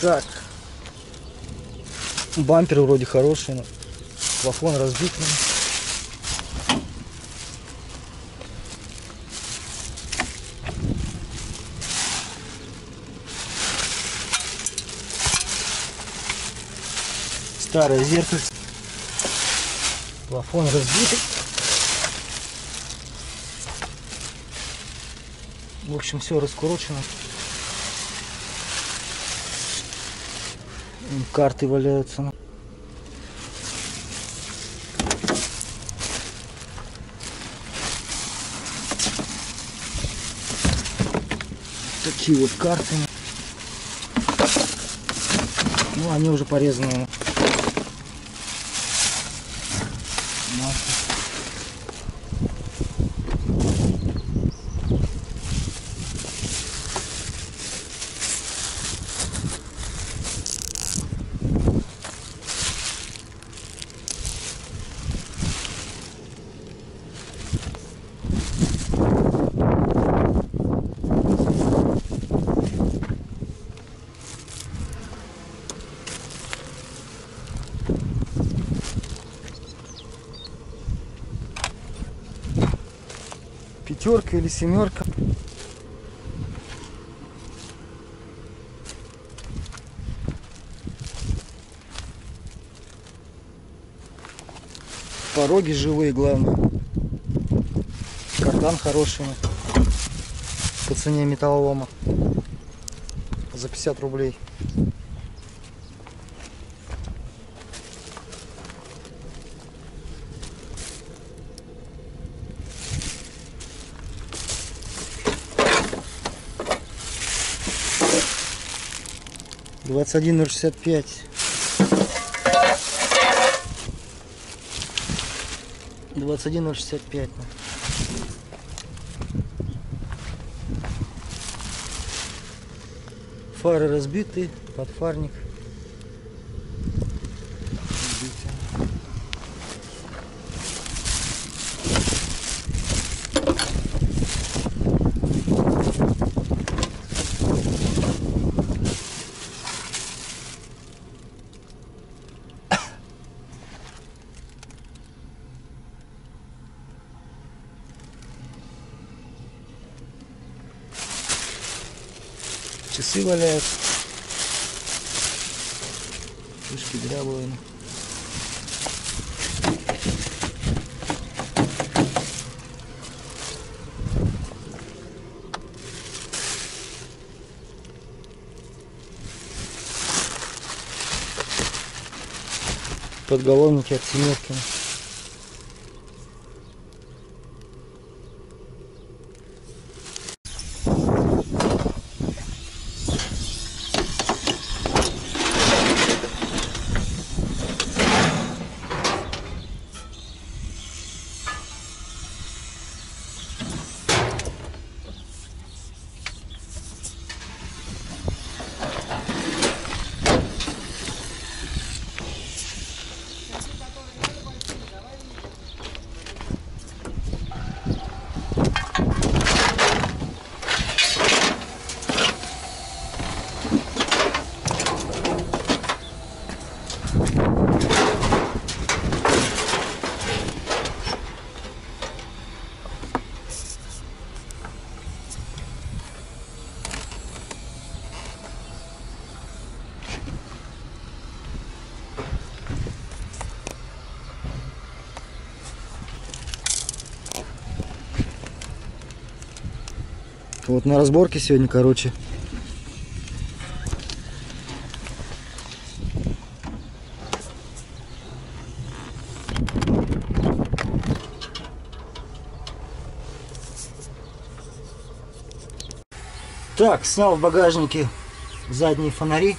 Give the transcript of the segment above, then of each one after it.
Так. Бампер вроде хороший, но плафон разбит. Старое зеркало. Плафон разбитый. В общем, все раскурочено. Карты валяются. Такие вот карты. Ну, они уже порезаны. Пятерка или семерка. Пороги живые, главное. Кардан хороший. По цене металлолома. За 50 рублей. $21,065. $21,065. Фары разбиты, подфарник. Часы валяются, крышки дряблые. Подголовники от семерки. Вот на разборке сегодня, короче. Так, снял в багажнике задние фонари.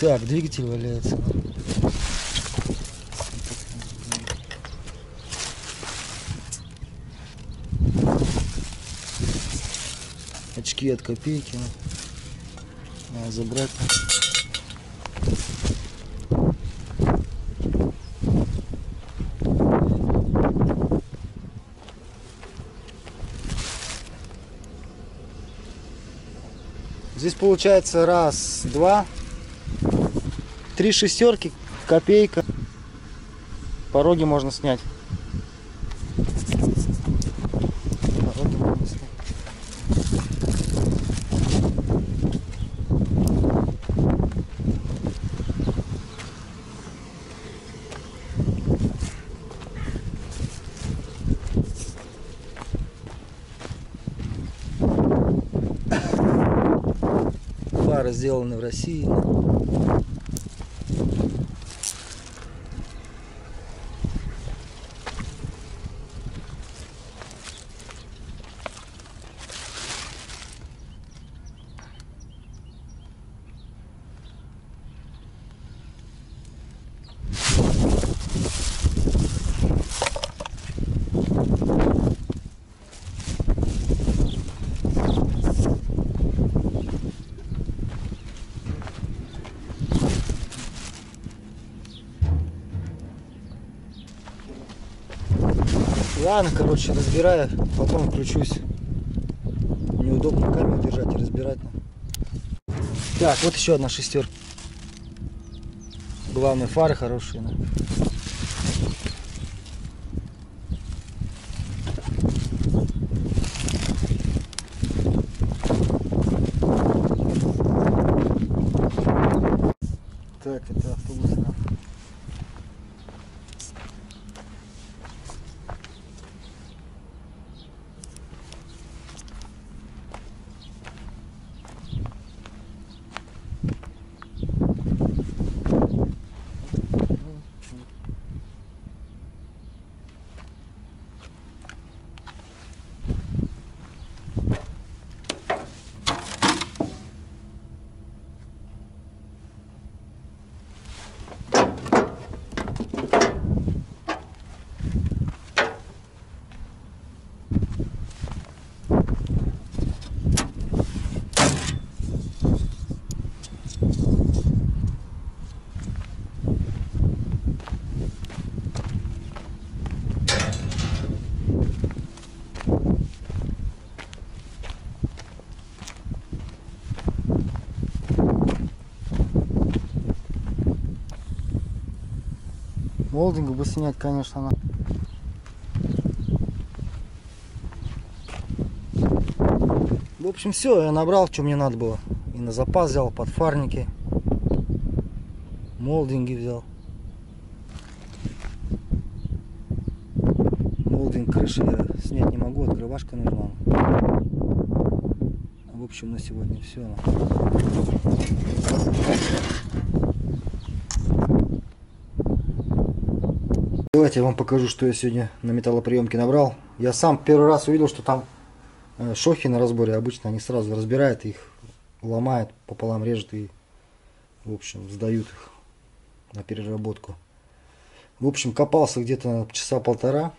Так, двигатель валяется. Очки от копейки надо забрать. Здесь получается раз, два, три шестерки, копейка. Пороги можно снять. Фары сделаны в России. Ладно, короче, разбираю, потом включусь. Неудобно камеру держать и разбирать. Так, вот еще одна шестерка. Главное, фары хорошие. Так, это автобус. Молдинга бы снять, конечно, надо. В общем, все, я набрал, что мне надо было. И на запас взял, подфарники, молдинги взял. Молдинг крыши я снять не могу, открывашка нужна. В общем, на сегодня все. Давайте я вам покажу, что я сегодня на металлоприемке набрал. Я сам первый раз увидел, что там шохи на разборе. Обычно они сразу разбирают их, ломают, пополам режут и, в общем, сдают их на переработку. В общем, копался где-то часа полтора.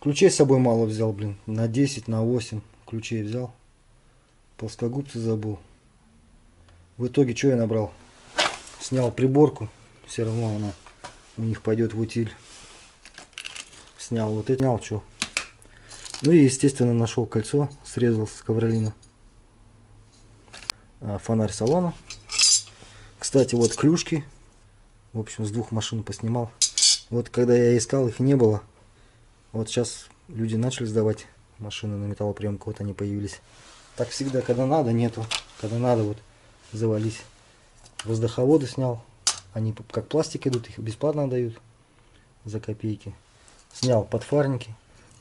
Ключей с собой мало взял, блин. На 10, на 8 ключей взял. Плоскогубцы забыл. В итоге, что я набрал? Снял приборку. Все равно она у них пойдет в утиль. Снял вот это, снял что. Ну и, естественно, нашел кольцо, срезал с ковролина. Фонарь салона. Кстати, вот клюшки. В общем, с двух машин поснимал. Вот когда я искал, их не было. Вот сейчас люди начали сдавать машины на металлоприемку. Вот они появились. Так всегда, когда надо, нету. Когда надо, вот завались. Воздуховоды снял. Они как пластик идут, их бесплатно дают за копейки. Снял подфарники,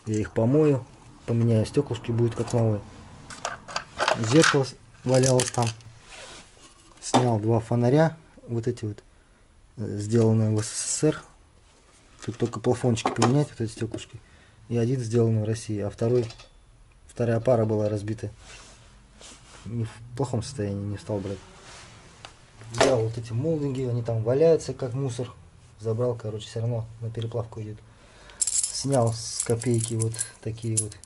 я их помою, поменяю стеклышки, будет как новые. Зеркало валялось там. Снял два фонаря, вот эти вот, сделанные в СССР. Тут только плафончики поменять, вот эти стеклышки. И один сделанный в России, а вторая пара была разбита. Не в плохом состоянии, не стал брать. Взял вот эти молдинги, они там валяются как мусор. Забрал, короче, все равно на переплавку идет. Снял с копейки вот такие вот.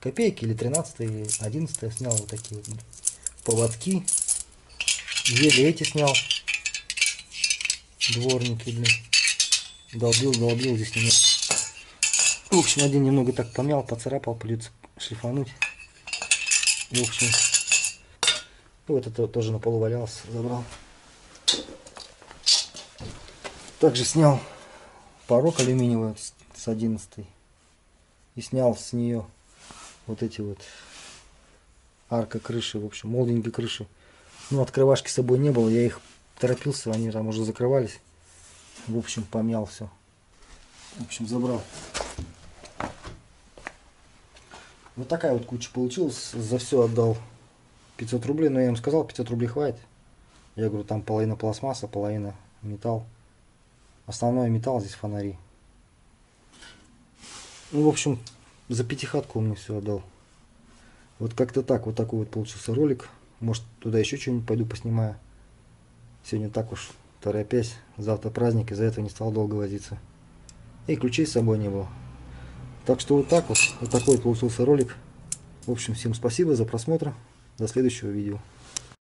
Копейки или 13 или 11 снял вот такие вот поводки. Еле эти снял. Дворники, блин. Долбил здесь немного. В общем, один немного так помял, поцарапал, придется шлифануть. В общем, Ну, вот это тоже на полу валялся, забрал. Также снял порог алюминиевый с 11-й. И снял с нее вот эти вот арка крыши, в общем, молдинги крыши. Ну, открывашки с собой не было, я их торопился, они там уже закрывались. В общем, помял все. В общем, забрал. Вот такая вот куча получилась. За все отдал 500 рублей, но я им сказал, 500 рублей хватит. Я говорю, там половина пластмасса, половина металл. Основной металл здесь фонари. Ну, в общем, за пятихатку он мне все отдал. Вот как-то так, вот такой вот получился ролик. Может, туда еще что-нибудь пойду поснимаю. Сегодня так уж торопясь, завтра праздник, из-за этого не стал долго возиться. И ключей с собой не было. Так что вот такой получился ролик. В общем, всем спасибо за просмотр. До следующего видео.